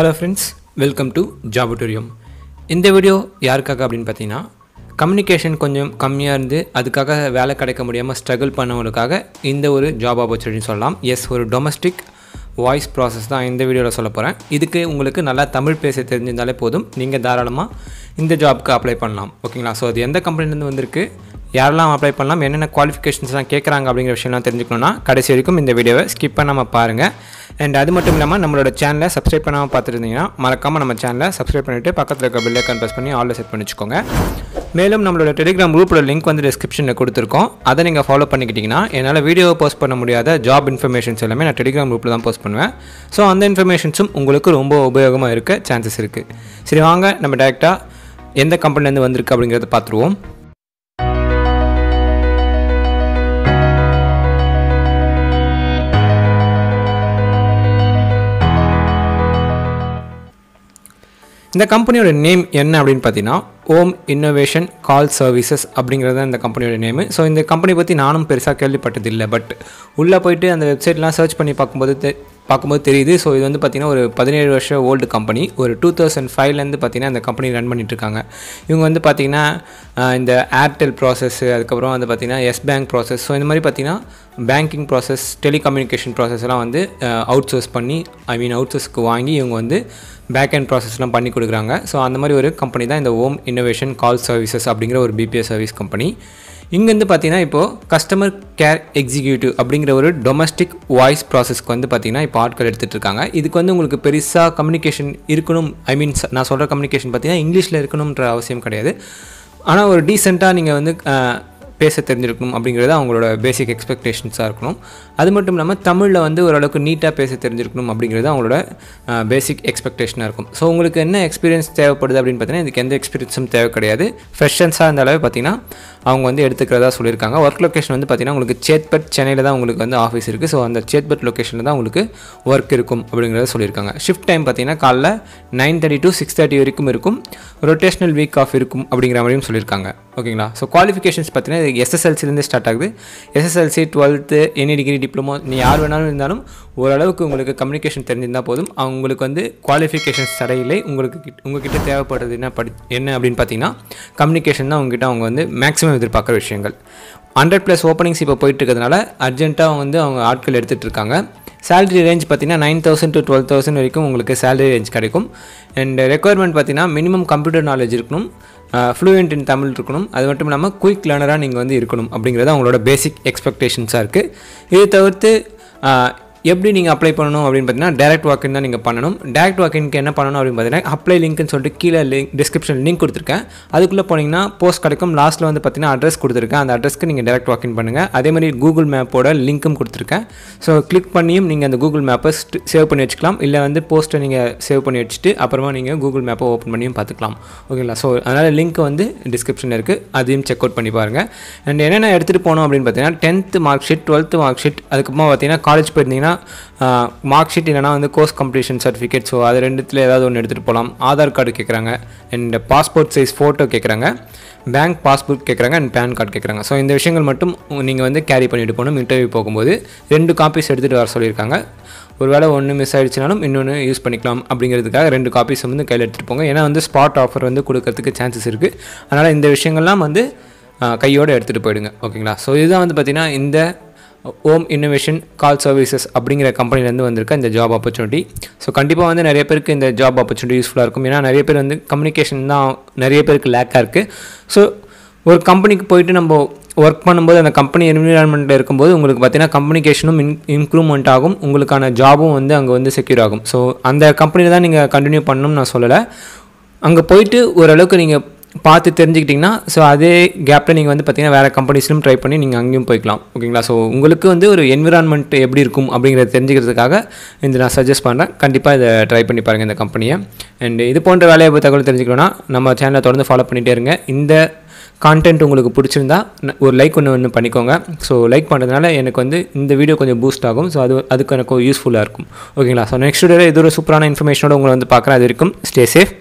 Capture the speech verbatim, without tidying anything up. Hello friends, welcome to Jobatorium. In this video, yarkaga appadin pathina communication konjam kammiya irundhu adukaga vela kedaikka mudiyama struggle pannavalukkaga indha oru job opportunity sollaam. Yes, oru domestic voice process da in this video la solla poren. Idukku ungalku nalla Tamil pesa therinjindale podum neenga dhaaralama indha job ku apply pannalam. Okay la, so adu endha company la irundhu vandirukku, yaralaam apply pannalam, enna qualifications la kekkranga abingra vishayam therinjikkanona kadaisi varaikkum indha video skip pannama paarenga. And that's why we channel subscribe to our channel. We channel subscribe to our channel. Subscribe Telegram group link in the description. That's follow the video. Post job information in Telegram group. So, that information is very chances. So, we company the இந்த கம்பெனியோட name என்ன அப்படினு பார்த்தீனா ஓம் innovation கால் services அப்படிங்கறது தான் இந்த கம்பெனியோட name. So இந்த கம்பெனி பத்தி நானும் பெருசா கேள்விப்பட்டது இல்ல, பட் உள்ள போயிட்டு அந்த வெப்சைட்லாம் சர்ச் பண்ணி பாக்கும்போது பாக்கும்போது தெரியுது. சோ இது வந்து பார்த்தீனா ஒரு பதினேழு வருஷம் ஓல்ட் கம்பெனி. ஒரு two thousand five ல இருந்து பார்த்தீனா இந்த கம்பெனி ரன் பண்ணிட்டு இருக்காங்க. இவங்க வந்து பார்த்தீனா இந்த ஏர்டெல் process, அதுக்கு அப்புறம் வந்து பார்த்தீனா எஸ் பேங்க் process, சோ இந்த மாதிரி பார்த்தீனா banking process, telecommunication process எல்லாம் வந்து அவுட்சோர்ஸ் பண்ணி ஐ மீன் அவுட்சோர்ஸ்க்கு வாங்கி இவங்க வந்து back-end process-லாம் பண்ணி கொடுக்குறாங்க. ஸோ அந்த மாதிரி ஒரு கம்பெனி தான் இந்த ஓம் இன்னோவேஷன் கால் சர்வீசஸ் அப்படிங்கிற ஒரு B P O service company. இங்கேருந்து பார்த்தீங்கன்னா இப்போது கஸ்டமர் கேர் எக்ஸிக்யூட்டிவ் அப்படிங்கிற ஒரு டொமஸ்டிக் வாய்ஸ் ப்ராசஸ்க்கு வந்து பார்த்தீங்கன்னா இப்போ ஆட்கள் எடுத்துகிட்டு இருக்காங்க. இதுக்கு வந்து உங்களுக்கு பெருசாக கம்யூனிகேஷன் இருக்கணும், ஐ மீன் நான் சொல்கிற கம்யூனிகேஷன் பார்த்தீங்கன்னா இங்கிலீஷில் இருக்கணுன்ற அவசியம் கிடையாது. ஆனால் ஒரு டீசெண்டாக நீங்கள் வந்து பேச தெரிஞ்சிருக்கணும் அப்படிங்கிறது அவங்களோட பேசிக் எக்ஸ்பெக்டேஷன்ஸாக இருக்கணும். அது மட்டும் இல்லாமல் தமிழில் வந்து ஓரளவுக்கு நீட்டாக பேச தெரிஞ்சிருக்கணும் அப்படிங்கிறது அவங்களோட பேசிக் எக்ஸ்பெக்டேஷனாக இருக்கும். ஸோ உங்களுக்கு என்ன எக்ஸ்பீரியன்ஸ் தேவைப்படுது அப்படின்னு பார்த்தீங்கன்னா இதுக்கு எந்த எக்ஸ்பீரியன்ஸும் தேவை கிடையாது. ஃப்ரெஷன்ஸாக இந்த அளவு பார்த்தீங்கன்னா அவங்க வந்து எடுத்துக்கிறதா சொல்லியிருக்காங்க. ஒர்க் லொக்கேஷன் வந்து பார்த்தீங்கன்னா உங்களுக்கு சேத்பட் சென்னையில் தான் உங்களுக்கு வந்து ஆஃபீஸ் இருக்குது. ஸோ அந்த சேத்பட் லொக்கேஷனில் தான் உங்களுக்கு ஒர்க் இருக்கும் அப்படிங்கிறத சொல்லியிருக்காங்க. ஷிஃப்ட் டைம் பார்த்தீங்கன்னா காலைல nine thirty to six thirty வரைக்கும் இருக்கும். ரொட்டேஷனல் வீக் ஆஃப் இருக்கும் அப்படிங்கிற மாதிரியும் சொல்லியிருக்காங்க. ஓகேங்களா, ஸோ குவாலிஃபிகேஷன்ஸ் பார்த்தீங்கன்னா இது எஸ்எஸ்எல்சிலேருந்து ஸ்டார்ட் ஆகுது. SSLC twelfth any degree diploma நீ யார் வேணாலும் இருந்தாலும் ஓரளவுக்கு உங்களுக்கு கம்யூனிகேஷன் தெரிஞ்சிருந்தால் போதும். அவங்களுக்கு வந்து குவாலிஃபிகேஷன்ஸ் தடையில்லை. உங்களுக்கு உங்ககிட்ட தேவைப்படுறது என்ன படி என்ன அப்படின்னு பார்த்தீங்கன்னா கம்யூனிகேஷன் தான் உங்ககிட்ட அவங்க வந்து மேக்ஸிமம் எதிர்பார்க்குற விஷயங்கள். ஹண்ட்ரட் ப்ளஸ் ஓப்பனிங்ஸ் இப்போ போயிட்டு இருக்கிறதுனால அர்ஜென்ட்டாக வந்து அவங்க ஆட்கள் எடுத்துகிட்டு இருக்காங்க. சேலரி ரேஞ்ச் பார்த்தீங்கன்னா nine thousand to twelve thousand வரைக்கும் உங்களுக்கு சேலரி ரேஞ்ச் கிடைக்கும். அண்ட் ரெக்குயர்மெண்ட் பார்த்தீங்கன்னா மினிமம் கம்ப்யூட்டர் நாலேஜ் இருக்கணும், ஃப்ளூயன்ட் இன் தமிழ் இருக்கணும், அது மட்டும் இல்லாமல் குயிக் லேர்னராக நீங்கள் வந்து இருக்கணும் அப்படிங்கிறது அவங்களோட பேசிக் எக்ஸ்பெக்டேஷன்ஸாக இருக்குது. இதை தவிர்த்து எப்படி நீங்கள் அப்ளை பண்ணணும் அப்படின்னு பார்த்தீங்கன்னா டேரக்ட் வாக்கின் தான் நீங்கள் பண்ணணும். டேரக்ட் வாக்கின்க்கு என்ன பண்ணணும் அப்படின்னு பார்த்தீங்கன்னா அப்ளை லிங்க்னு சொல்லிட்டு கீழே லிங்க் டிஸ்கிரிப்ஷன் லிங்க் கொடுத்துருக்கேன். அதுக்குள்ளே போனீங்கன்னா போஸ்ட் கிடைக்கும். லாஸ்ட்டில் வந்து பார்த்தீங்கன்னா அட்ரஸ் கொடுத்துருக்கேன். அந்த அட்ரஸ்க்கு நீங்கள் டேரக்ட் வாக்கின் பண்ணுங்கள். அதே மாதிரி கூகுள் மேப்போட லிங்க்கும் கொடுத்துருக்கேன். ஸோ கிளிக் பண்ணியும் நீங்கள் அந்த கூகுள் மேப்பை சேவ் பண்ணி வச்சுக்கலாம். இல்லை வந்து போஸ்ட்டை நீங்கள் சேவ் பண்ணி வச்சுட்டு அப்புறமா நீங்கள் கூகுள் மேப்பை ஓப்பன் பண்ணியும் பார்த்துக்கலாம். ஓகேங்களா, ஸோ அதனால் லிங்க் வந்து டிஸ்கிரிப்ஷனில் இருக்குது. அதையும் செக் அவுட் பண்ணி பாருங்கள். அண்ட் என்னென்ன எடுத்துகிட்டு போனோம் அப்படின்னு பார்த்தீங்கன்னா tenth mark sheet, twelfth mark sheet, அதுக்கப்புறமா பார்த்தீங்கன்னா காலேஜ் போயிருந்தீங்கன்னா மார்க் ஷீட் இல்லைனா வந்து கோர்ஸ் கம்ப்ளீஷன் சர்டிஃபிகேட். ஸோ அது ரெண்டுத்தில் ஏதாவது ஒன்று எடுத்துகிட்டு போகலாம். ஆதார் கார்டு கேட்குறாங்க, அண்ட் பாஸ்போர்ட் சைஸ் ஃபோட்டோ கேட்குறாங்க, பேங்க் பாஸ்புக் கேட்குறாங்க, அண்ட் பேன் கார்டு கேட்குறாங்க. ஸோ இந்த விஷயங்கள் மட்டும் நீங்கள் வந்து கேரி பண்ணிட்டு போகணும். இன்டர்வியூ போகும்போது ரெண்டு காப்பீஸ் எடுத்துகிட்டு வர சொல்லியிருக்காங்க. ஒரு வேளை ஒன்று மிஸ் ஆகிடுச்சினாலும் இன்னொன்று யூஸ் பண்ணிக்கலாம் அப்படிங்கிறதுக்காக ரெண்டு காப்பீஸ் வந்து கையில் எடுத்துகிட்டு போங்க. ஏன்னா வந்து ஸ்பாட் ஆஃபர் வந்து கொடுக்கறதுக்கு சான்சஸ் இருக்குது. அதனால் இந்த விஷயங்கள்லாம் வந்து கையோடு எடுத்துகிட்டு போயிடுங்க. ஓகேங்களா, ஸோ இதுதான் வந்து பார்த்திங்கன்னா இந்த ஓம் இன்னோவேஷன் கால் சர்வீசஸ் அப்படிங்கிற கம்பெனிலேருந்து வந்திருக்க இந்த ஜாப் ஆப்பர்ச்சுனிட்டி. ஸோ கண்டிப்பாக வந்து நிறைய பேருக்கு இந்த ஜாப் ஆப்பர்ச்சுனிட்டி யூஸ்ஃபுல்லாக இருக்கும். ஏன்னா நிறைய பேர் வந்து கம்யூனிகேஷன் தான் நிறைய பேருக்கு லேக்காக இருக்குது. ஸோ ஒரு கம்பெனிக்கு போயிட்டு நம்ம ஒர்க் பண்ணும்போது அந்த கம்பெனி என்விரான்மெண்ட்டில் இருக்கும்போது உங்களுக்கு பார்த்தீங்கன்னா கம்யூனிகேஷனும் இன் இம்ப்ரூவ்மெண்ட் ஆகும். உங்களுக்கான ஜாபும் வந்து அங்கே வந்து செக்யூர் ஆகும். ஸோ அந்த கம்பெனியில் தான் நீங்கள் கண்டினியூ பண்ணணும்னு நான் சொல்லலை. அங்கே போயிட்டு ஓரளவுக்கு நீங்கள் பார்த்து தெரிஞ்சுக்கிட்டிங்கன்னா ஸோ அதே கேப்பில் நீங்கள் வந்து பார்த்தீங்கன்னா வேறு கம்பெனிஸ்லையும் ட்ரை பண்ணி நீங்கள் அங்கேயும் போய்க்கலாம். ஓகேங்களா, ஸோ உங்களுக்கு வந்து ஒரு என்விரான்மெண்ட் எப்படி இருக்கும் அப்படிங்கிறத தெரிஞ்சுக்கிறதுக்காக இந்த நான் சஜஸ்ட் பண்ணுறேன். கண்டிப்பாக இதை ட்ரை பண்ணி பாருங்கள் இந்த கம்பெனியை. அண்ட் இது போன்ற வேலையை பற்றி தகவல் தெரிஞ்சுக்கணும்னா நம்ம சேனலை தொடர்ந்து ஃபாலோ பண்ணிகிட்டே இருங்க. இந்த கான்டென்ட் உங்களுக்கு பிடிச்சிருந்தா ஒரு லைக் ஒன்று ஒன்று பண்ணிக்கோங்க. ஸோ லைக் பண்ணுறதுனால எனக்கு வந்து இந்த வீடியோ கொஞ்சம் பூஸ்ட் ஆகும். ஸோ அது அதுக்கு எனக்கு யூஸ்ஃபுல்லாக இருக்கும். ஓகேங்களா, ஸோ நெக்ஸ்ட் வீடியோவில் இது ஒரு சூப்பரான இன்ஃபர்மேஷனோட உங்களை வந்து பார்க்குறேன். அது இருக்கும். Stay safe.